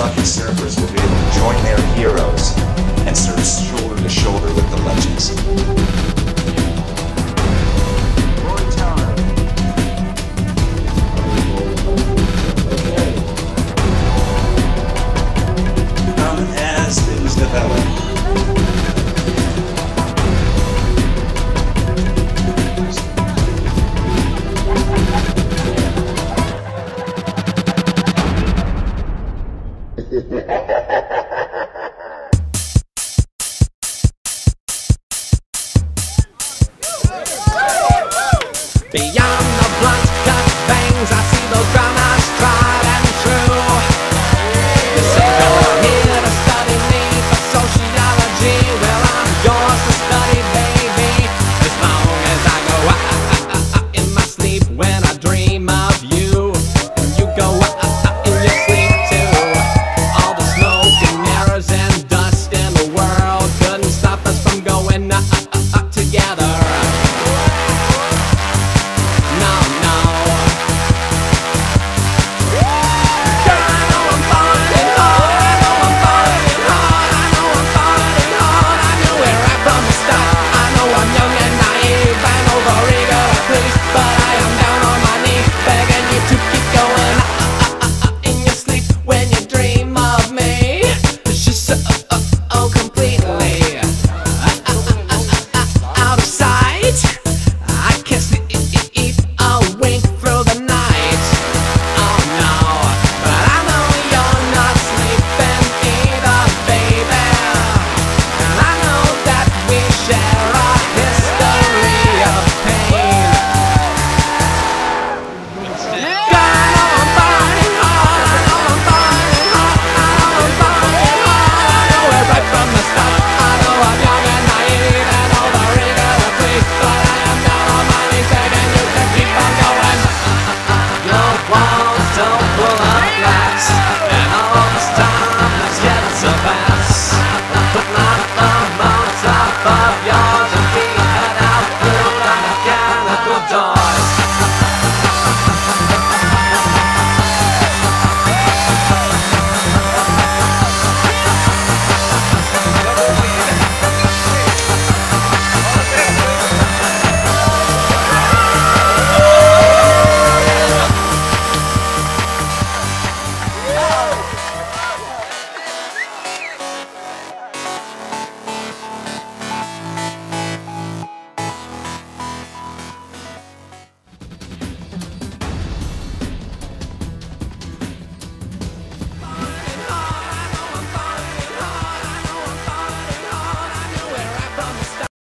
lucky surfers will be able to join their heroes and surf shoulder to shoulder with the legends.